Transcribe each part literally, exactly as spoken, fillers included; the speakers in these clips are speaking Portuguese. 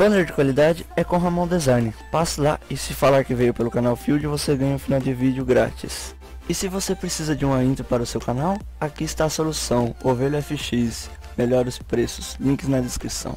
Banner de qualidade é com Ramon Design. Passe lá e se falar que veio pelo canal Field, você ganha um final de vídeo grátis. E se você precisa de uma intro para o seu canal, aqui está a solução, Ovelho F X, melhora os preços, links na descrição.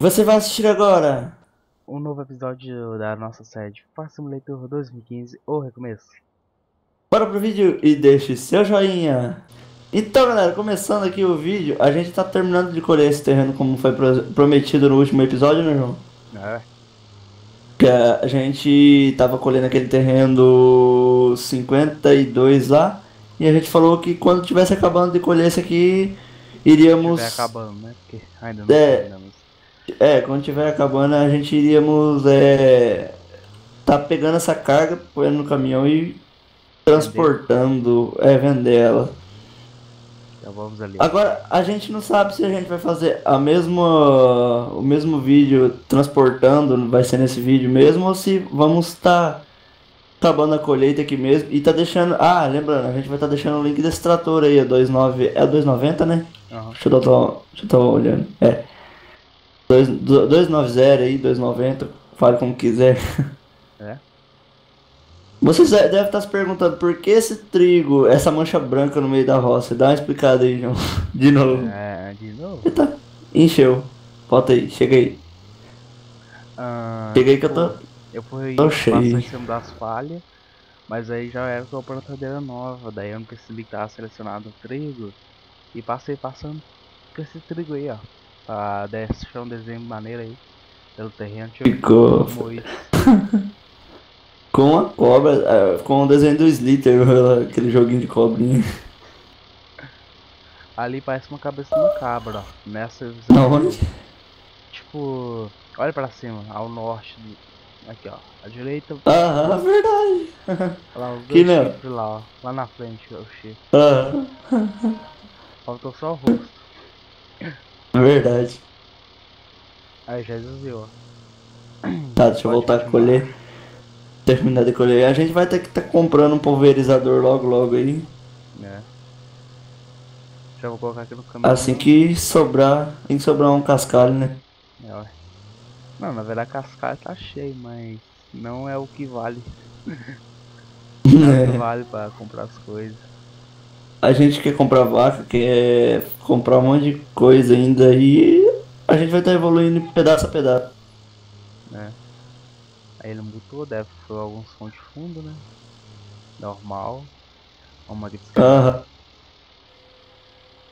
Você vai assistir agora um novo episódio da nossa série Farming Simulator dois mil e quinze, ou recomeço. Bora pro vídeo e deixe seu joinha. Então galera, começando aqui o vídeo, a gente tá terminando de colher esse terreno como foi prometido no último episódio, né João? É. Que a gente tava colhendo aquele terreno cinquenta e dois lá, e a gente falou que quando tivesse acabando de colher esse aqui, iríamos... Tiver acabando, né? Porque ainda não é... terminamos. É, quando tiver acabando a gente iríamos é, tá pegando essa carga, põe no caminhão e transportando, vender. é, vender ela. Então vamos ali. Agora, a gente não sabe se a gente vai fazer a mesma, o mesmo vídeo transportando, vai ser nesse vídeo mesmo, ou se vamos estar tá acabando a colheita aqui mesmo e tá deixando... Ah, lembrando, a gente vai estar tá deixando o link desse trator aí, a dois nove... é dois noventa, né? Uhum. Deixa eu estar tá olhando, é. dois noventa aí, dois noventa, fale como quiser. É. Vocês devem estar se perguntando por que esse trigo, essa mancha branca no meio da roça? Dá uma explicada aí, João. De novo. É, de novo? Eita, encheu. Volta aí, chega aí. Ah, chega aí que eu tô. Eu fui passando em cima das falhas, mas aí já era com a plantadeira nova, daí eu não percebi que tava selecionado o trigo e passei passando com esse trigo aí, ó. Ah, deixou um desenho maneiro aí pelo terreno. Ficou com a cobra, com o desenho do Slither, aquele joguinho de cobrinha. Ali parece uma cabeça de uma cabra, ó. Nessa visão. Onde? Tipo, olha pra cima, ao norte. Aqui ó, à direita. Aham, verdade. Olha lá, os dois chifres lá, ó. Lá na frente, ó, o chifre. Aham. Faltou só o rosto. Verdade. Aí já desviou. Tá, deixa eu voltar a colher. Terminar de colher. A gente vai ter que estar tá comprando um pulverizador logo logo aí. É. Já vou colocar aqui no caminho. Assim que sobrar, tem que sobrar um cascalho, né? É, ué. Não, na verdade cascalho tá cheio, mas não é o que vale. Não é o que vale pra comprar as coisas. A gente quer comprar vaca, quer comprar um monte de coisa ainda e a gente vai estar tá evoluindo pedaço a pedaço. É. Aí ele mutou, deve ter algum som de fundo, né? Normal. Uma de... uh-huh.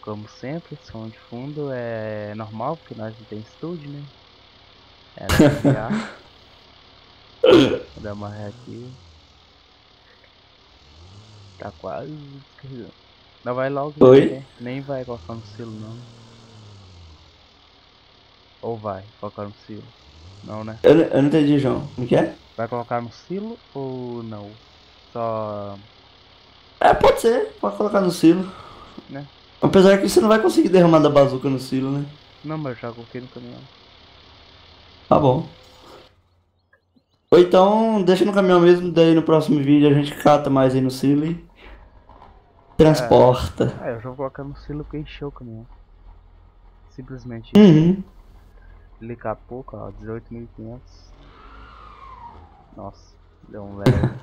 Como sempre, som de fundo é normal, porque nós não tem estúdio, né? É, vou dar uma ré aqui. Tá quase descarregando. Não vai logo, né? Nem vai colocar no silo, não. Ou vai colocar no silo? Não, né? Eu, eu não entendi, João. O que é? Vai colocar no silo ou não? Só... É, pode ser. Pode colocar no silo. Né? Apesar que você não vai conseguir derramar da bazuca no silo, né? Não, mas eu já coloquei no caminhão. Tá bom. Ou então, deixa no caminhão mesmo, daí no próximo vídeo a gente cata mais aí no silo e... transporta. É, eu já vou colocar no silo porque encheu o caminhão. Simplesmente. Uhum. Ele capou, ó, dezoito mil e quinhentos. Nossa, deu um velho.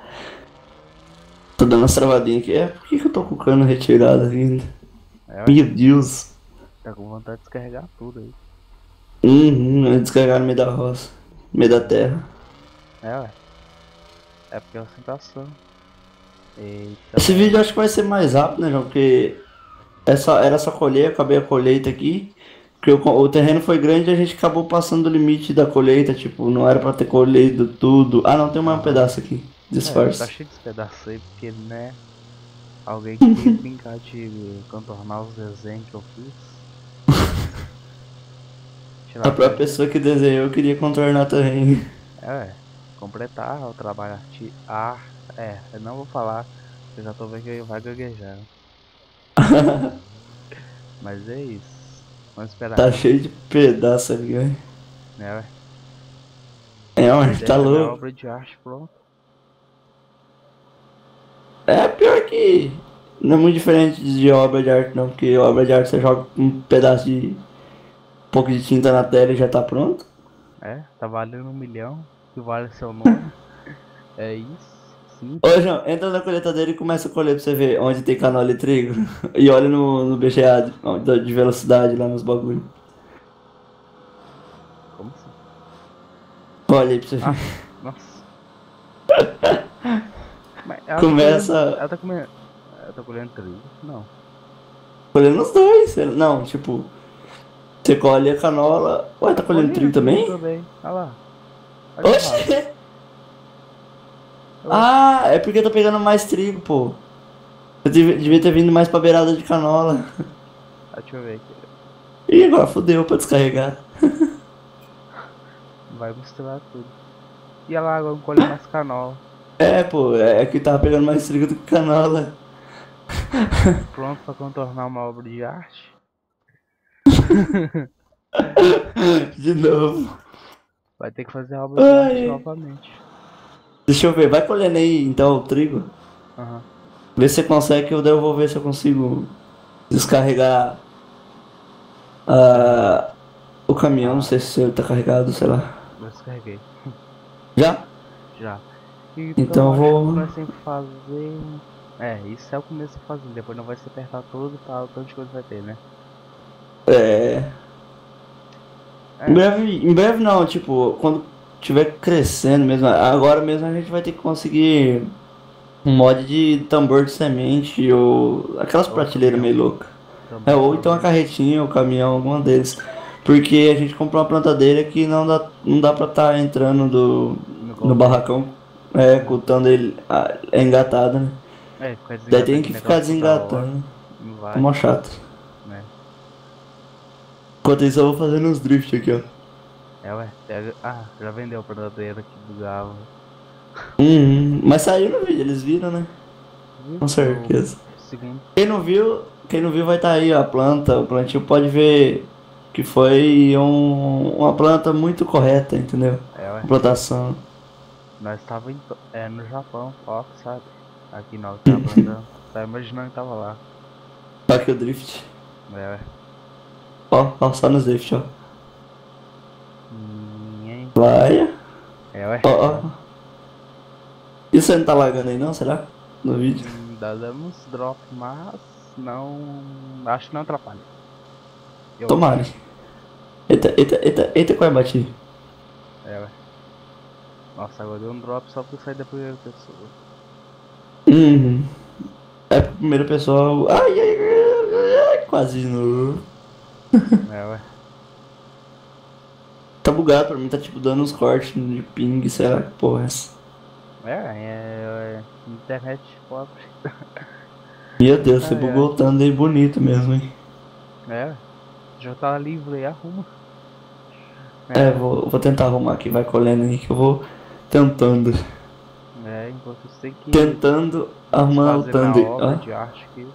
Tô dando umas travadinhas aqui. É, por que, que eu tô com o cano retirado ainda? É, meu Deus. Tá com vontade de descarregar tudo aí. Uhum, descarregar no meio da roça. No meio da terra. É, ué. É porque é uma sensação. Eita. Esse vídeo eu acho que vai ser mais rápido, né João? Porque essa, era só colher, eu acabei a colheita aqui. Porque o, o terreno foi grande e a gente acabou passando o limite da colheita. Tipo, não era pra ter colhido tudo. Ah não, tem mais um pedaço aqui, disfarce. É, tá cheio desse pedaço aí, porque né, alguém que tem que brincar de contornar os desenhos que eu fiz. A própria pessoa que desenhou queria contornar também. É, completar o trabalho arti... Ah, é, eu não vou falar, eu já tô vendo que vai gaguejar. Mas é isso, vamos esperar. Tá cheio de pedaço ali, velho. É, ué. É, mas tá louco. Obra de arte pronta. É, pior que não é muito diferente de obra de arte não, porque obra de arte você joga um pedaço de Um pouco de tinta na tela e já tá pronto. É, tá valendo um milhão, que vale seu nome. É isso. Sim. Ô João, entra na colheitadeira e começa a colher pra você ver onde tem canola de trigo. E olha no, no B G A de, de velocidade lá nos bagulhos. Como assim? Olha aí pra você ver. Ah, nossa. Mas ela começa. Tá colhendo, ela tá comendo. Ela tá colhendo trigo? Não. Colhendo os dois. Não, tipo. Você colhe a canola. Ué, tá colhendo trigo também? Também. Olha lá. Olha. Oxê! Ah, é porque eu tô pegando mais trigo, pô. Eu devia ter vindo mais pra beirada de canola. Ah, deixa eu ver aqui. Ih, agora fodeu pra descarregar. Vai misturar tudo. E olha lá, agora não colhe mais canola. É, pô, é que tava pegando mais trigo do que canola. Pronto pra contornar uma obra de arte? De novo. Vai ter que fazer a obra Ai. de arte novamente. Deixa eu ver, vai colhendo aí então o trigo. Uhum. Vê se você consegue, eu vou ver se eu consigo descarregar uh, o caminhão, não sei se ele tá carregado, sei lá. Eu descarreguei. Já? Já. Então, então vou... vai sempre fazer... É, isso é o começo de fazer, depois não vai se apertar todo pra o tanto de coisa vai ter, né? É... é. Em breve, em breve não, tipo, quando... tiver crescendo mesmo, agora mesmo a gente vai ter que conseguir um mod de tambor de semente ou aquelas ou prateleiras meio loucas, é, ou então a carretinha ou caminhão, alguma deles, porque a gente comprou uma plantadeira que não dá, não dá pra estar tá entrando do, no barracão, é, cultando ele, é engatado, né? É, daí tem que ficar desengatando, é mó chato. É. Enquanto isso eu vou fazendo uns drift aqui, ó. É, ué, ah, já vendeu a plantadeira aqui do Galo. Uhum, mas saiu no vídeo, eles viram, né? Com certeza. Quem não viu, quem não viu vai estar tá aí, ó, a planta, o plantio pode ver que foi um, uma planta muito correta, entendeu? É, ué. Plantação. Nós tava em, é, no Japão, ó, sabe? Aqui nós tava plantando, tá imaginando que tava lá. Só que o drift. É, ué. Ó, ó, só nos drift, ó. Vai. É, ué. Ó, ó. E você não tá lagando aí não, será? No vídeo? Hum, dá uns drop, mas não... acho que não atrapalha. Eu Tomara. Acho. Eita, eita, eita, eita, qual é a batida? É, ué. Nossa, agora deu um drop só porque eu saí da primeira pessoa. Uhum. É, primeira pessoa... Ai, ai, ai, ai, quase de novo. É, ué. Tá bugado pra mim, tá tipo dando uns cortes de ping, sei lá que porra é essa. É, é, é internet pobre. Meu Deus, você ah, bugou é. tanto aí bonito mesmo, hein? É, já tá livre aí, arruma. É, é vou, vou tentar arrumar aqui, vai colhendo aí que eu vou tentando. É, enquanto eu sei que... Tentando arrumar o tanto. Ah. de arte que...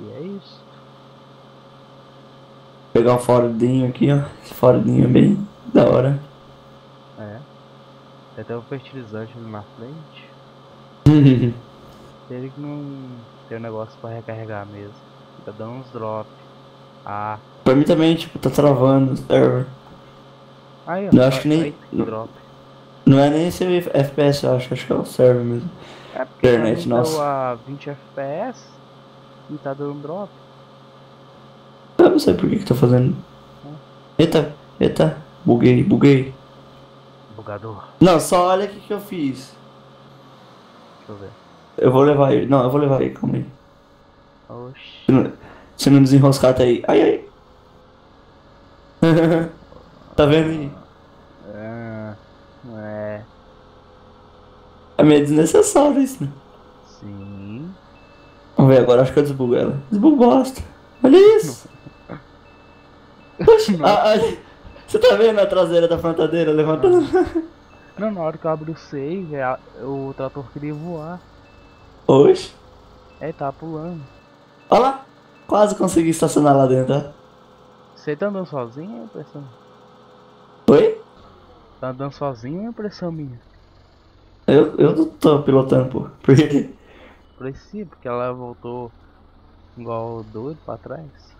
E é isso. Pegar um fordinho aqui, ó. Esse fordinho é bem da hora. É. Tem até um fertilizante ali na frente. Ele que não tem um negócio pra recarregar mesmo. Tá dando uns drops. Ah. Pra mim também, tipo, tá travando o server. Aí, ó. Eu acho que nem. Drop. Não é nem esse F P S, eu acho. Acho que é o server mesmo. É porque internet, nossa. Deu a vinte F P S e tá dando drop. Eu não sei por que que tô fazendo. Eita, eita, buguei, buguei. Bugador. Não, só olha o que que eu fiz. Deixa eu ver. Eu vou levar ele, não, eu vou levar ele, calma aí. Oxi. Se não, se não desenroscar, tá aí. Ai, ai. Tá vendo aí? Ah, é. É meio desnecessário isso, né? Sim. Vamos ver agora, acho que eu desbugo ela. Desbugo bosta. Olha isso. Poxa, a, a, você tá vendo a traseira da plantadeira levantando? Não, na hora que eu abro o save, o trator queria voar. Oxe? É, tá pulando. Olha lá, quase consegui estacionar lá dentro, ó. Você tá andando sozinho, é impressão? Oi? Tá andando sozinho, é impressão minha? Eu, eu não tô pilotando, pô. Por quê? Por isso, porque ela voltou igual doido pra trás.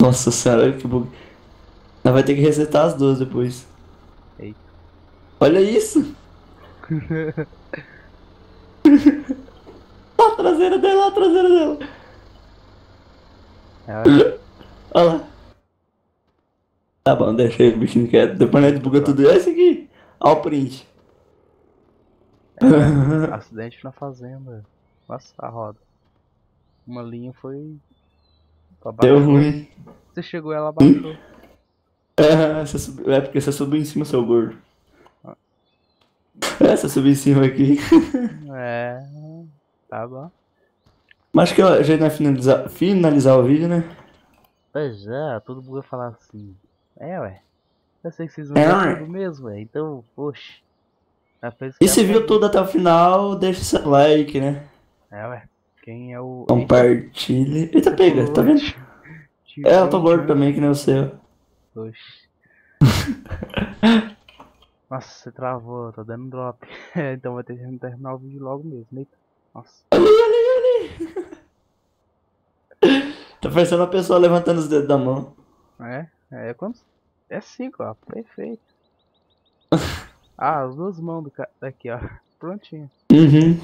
Nossa senhora, que bug. Nós vai ter que resetar as duas depois. Eita. Olha isso! A traseira dela, a traseira dela! É. Olha lá. Tá bom, deixa aí o bichinho quieto. Depois nós buga tudo. Olha isso aqui! Olha o print. É, acidente na fazenda. Nossa, a roda. Uma linha foi... Deu ruim. Você chegou e ela abaixou. É, você subiu, é porque você subiu em cima, seu gordo. Ah. É, você subiu em cima aqui. É, tá bom. Mas acho que a gente vai finalizar, finalizar o vídeo, né? Pois é, todo mundo vai falar assim. É, ué. Eu sei que vocês não viram tudo mesmo, ué. Então, poxa. E se viu tudo até o final, deixa seu like, né? É, ué. Quem é o... Compartilhe. Eita, pega, tá vendo? É, eu tô gordo também, que nem o seu. Oxi. Nossa, você travou, tá dando drop. Então vai ter que terminar o vídeo logo mesmo. Eita. Nossa. Ali, ali, ali. Tá parecendo uma pessoa levantando os dedos da mão. É? É como... É cinco, ó. Perfeito. Ah, as duas mãos do cara. Aqui, ó. Prontinho. Uhum.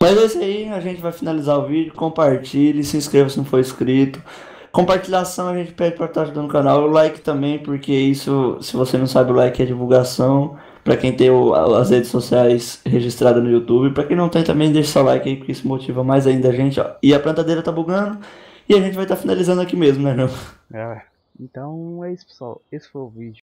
Mas é isso aí, a gente vai finalizar o vídeo, compartilhe, se inscreva se não for inscrito. Compartilhação a gente pede para estar ajudando o canal, o like também, porque isso, se você não sabe, o like é divulgação, para quem tem o, as redes sociais registradas no YouTube, para quem não tem também deixa seu like aí, porque isso motiva mais ainda a gente, ó. E a plantadeira tá bugando, e a gente vai estar tá finalizando aqui mesmo, né, João? É, então é isso pessoal, esse foi o vídeo.